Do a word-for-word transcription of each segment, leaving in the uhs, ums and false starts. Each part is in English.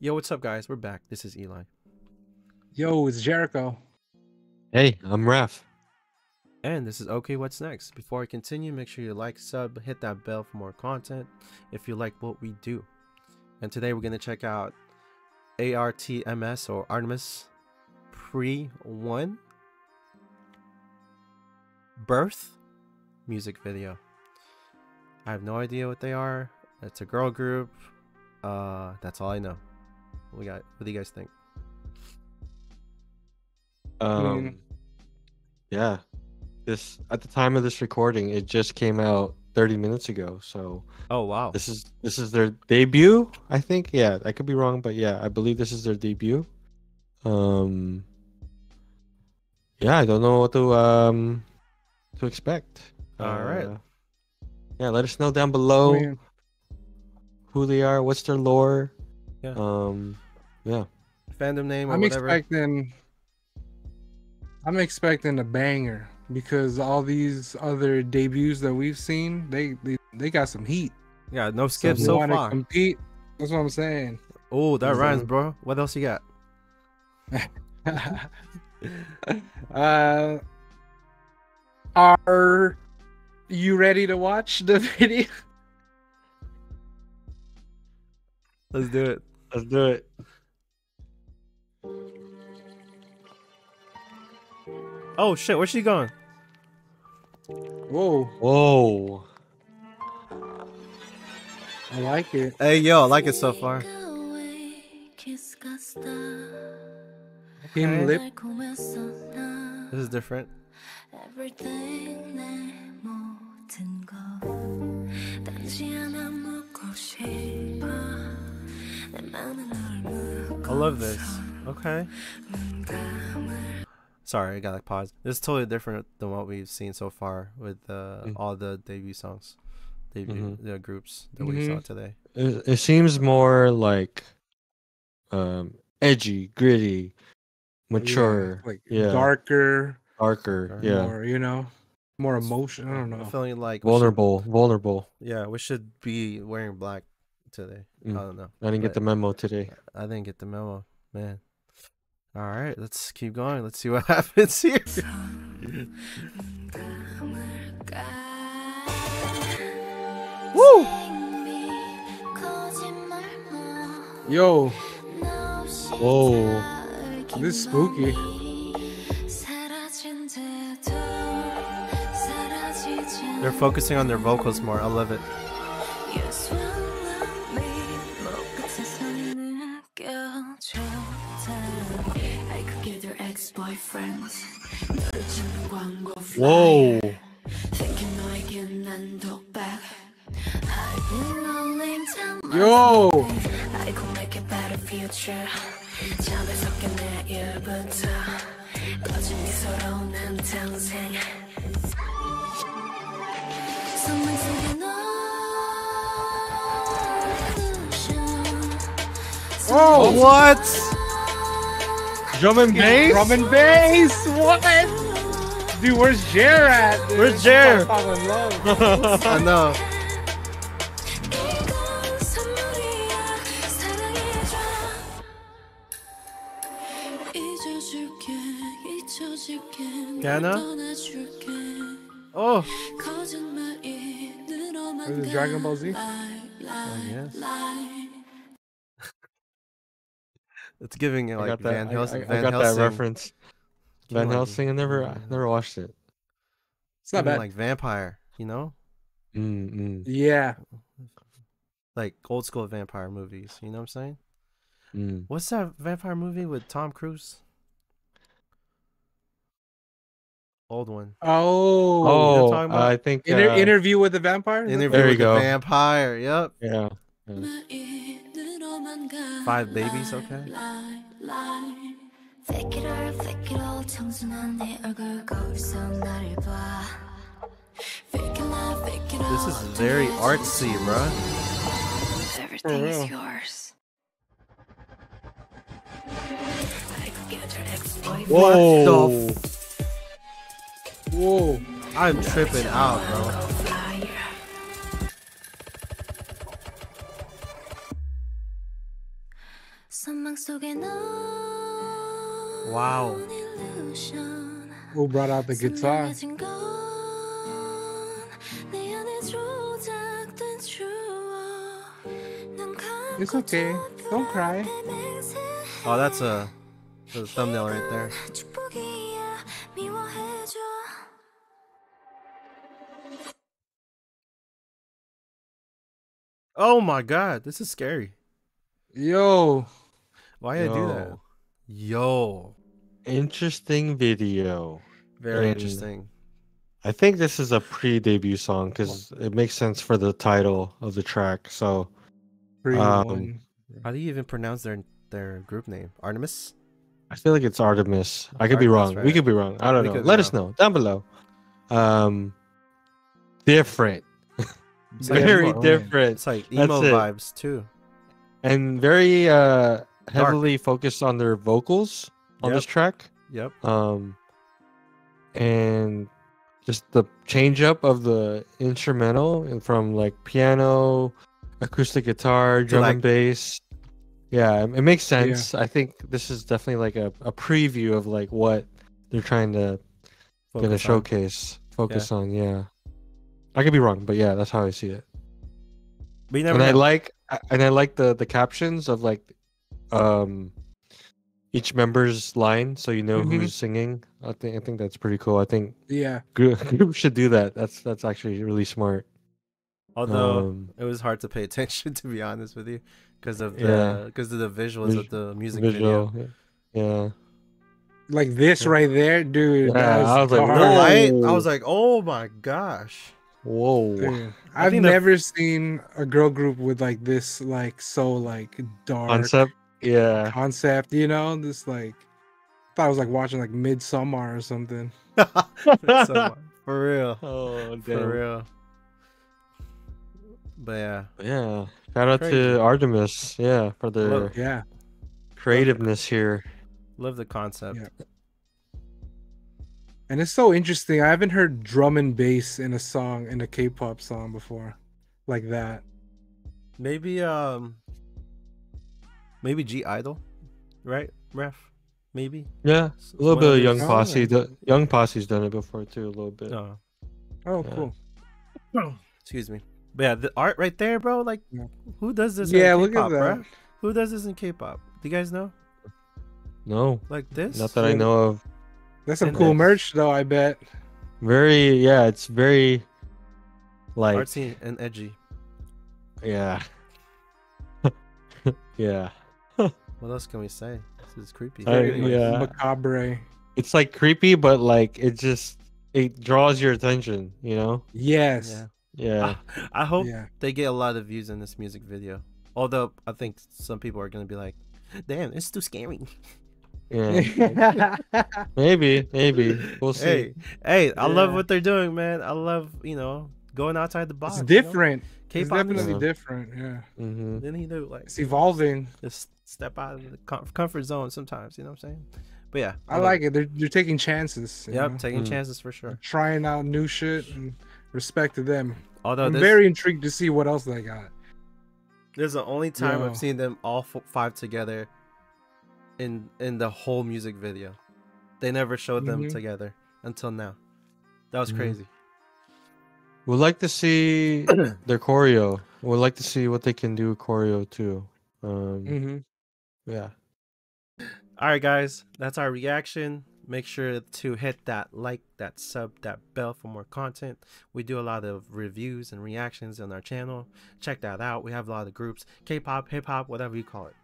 Yo, what's up, guys? We're back. This is Eli. Yo, it's Jericho. Hey, I'm Raph. And this is Ok What's Next. Before I continue, make sure you like, sub, hit that bell for more content if you like what we do. And today we're going to check out ARTMS or Artemis Pre one Birth music video. I have no idea what they are. It's a girl group. Uh, that's all I know. We got. What do you guys think? Um, yeah. This at the time of this recording, it just came out thirty minutes ago. So. Oh wow. This is this is their debut, I think. Yeah, I could be wrong, but yeah, I believe this is their debut. Um. Yeah, I don't know what to um to expect. All right. Uh, yeah, let us know down below. Oh, yeah. Who they are, what's their lore, yeah, um, yeah, fandom name. Or I'm whatever. expecting, I'm expecting a banger because all these other debuts that we've seen, they they, they got some heat. Yeah, no skips so, so far. Compete. That's what I'm saying. Oh, that That's rhymes, like... bro. What else you got? uh, are you ready to watch the video? Let's do it. Let's do it. Oh shit, where's she going? Whoa. Whoa. I like it. Hey yo, I like it so far. Kim Lip. This is different. I love this. Okay. Sorry, I got like pause. This is totally different than what we've seen so far with uh, mm-hmm. all the debut songs, debut mm-hmm. the groups that mm-hmm. we saw today. It, it seems more like um, edgy, gritty, mature, yeah, like yeah. darker, darker, yeah, more, you know, more emotional. I don't know. I'm feeling like vulnerable, we should, vulnerable. Yeah, we should be wearing black today. Mm. I don't know. I didn't but get the memo today. I didn't get the memo, man. All right, let's keep going. Let's see what happens here. Woo! Yo. Whoa. This is spooky. They're focusing on their vocals more. I love it. Boyfriends. Whoa. Yo. I could make a better future. Oh, what? Drum and bass? Drum and bass! What? Dude, where's Jer at? Dude? Where's Jer? I know. Ghana? Oh! Is it Dragon Ball Z? Oh, yes. It's giving it like I got that, Van Helsing. I, I, I got Van Helsing. that reference. Van Helsing. I never, I never watched it. It's not bad. Like vampire, you know. Mm -mm. Yeah. Like old school vampire movies. You know what I'm saying? Mm. What's that vampire movie with Tom Cruise? Old one. Oh. Oh. You know I think uh, Inter Interview with the Vampire. Interview there with you the go. Vampire. Yep. Yeah. yeah. Five babies, okay. This is very artsy, bruh. Everything is yours. Whoa! What the f- Whoa! I'm tripping out, bro. Wow. Who brought out the guitar? It's okay. Don't cry. Oh, that's a, that's a thumbnail right there. Oh my god, this is scary. Yo. Why did I do that? Yo. Interesting video. Very and interesting. I think this is a pre-debut song because it makes sense for the title of the track. So, um, how do you even pronounce their their group name? Artemis? I feel like it's Artemis. I could Artemis, be wrong. Right? We could be wrong. I don't we know. Let us know down below. Um, different. It's like very emo, different. It's like emo That's vibes it. too. And very uh, heavily Dark. focused on their vocals on yep. this track. Yep. Um, and just the change up of the instrumental and from like piano, acoustic guitar, drum like, and bass. Yeah, it makes sense. Yeah. I think this is definitely like a, a preview of like what they're trying to gonna showcase, focus yeah. on. Yeah. I could be wrong, but yeah, that's how I see it. But you never and know. I like, and I like the the captions of like, um, each member's line, so you know mm-hmm. who's singing. I think I think that's pretty cool. I think yeah, group should do that. That's that's actually really smart. Although um, it was hard to pay attention, to be honest with you, because of the because yeah. of the visuals Vis of the music visual. video. Yeah. Like this yeah. right there, dude. Yeah, I was like, right? I was like, oh my gosh. Whoa. Dude, I've never the... seen a girl group with like this, like so like dark concept. Yeah. Concept, you know, this like I thought I was like watching like Midsummer or something. Midsummer. For real. Oh damn. For real. But yeah. Yeah. Shout out Crazy. to Artemis, yeah, for the Love. yeah creativeness Love here. Love the concept. Yeah. And it's so interesting. I haven't heard drum and bass in a song, in a K-pop song before, like that. Maybe, um, maybe G-Idle, right, Raph? Maybe. Yeah, a little One bit of Young Posse. Oh, right. Young Posse's done it before too, a little bit. Oh, oh yeah. cool. Oh. Excuse me. But yeah, the art right there, bro. Like, who does this? Yeah, in look at that. Bro? Who does this in K-pop? Do you guys know? No. Like this? Not that yeah. I know of. That's some and cool merch, though, I bet. Very, yeah, it's very, like... artsy and edgy. Yeah. yeah. What else can we say? This is creepy. I, yeah. Like, macabre. It's, like, creepy, but, like, it just... it draws your attention, you know? Yes. Yeah. yeah. I, I hope yeah. they get a lot of views in this music video. Although, I think some people are going to be like, damn, it's too scary. Yeah. maybe, maybe. We'll see. Hey, hey I yeah. love what they're doing, man. I love, you know, going outside the box. It's different. You know? It's definitely yeah. different. Yeah. Mm-hmm. Then he do like it's evolving. Just step out of the comfort zone sometimes. You know what I'm saying? But yeah, I, I like it. They're they're taking chances. Yep, you know? taking mm. chances for sure. Trying out new shit and respect to them. Although I'm this... very intrigued to see what else they got. There's the only time yeah. I've seen them all five together. In in the whole music video, they never showed them mm-hmm. together until now. That was mm-hmm. crazy. We'd like to see their choreo. We'd like to see what they can do with choreo too. Um, mm-hmm. Yeah. All right, guys, that's our reaction. Make sure to hit that like, that sub, that bell for more content. We do a lot of reviews and reactions on our channel. Check that out. We have a lot of groups: K-pop, hip hop, whatever you call it,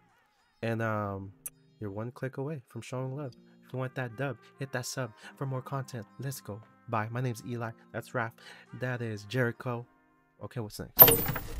and um. You're one click away from showing love. If you want that dub, hit that sub for more content. Let's go. Bye. My name's Eli. That's Raph. That is Jericho. Okay, what's next?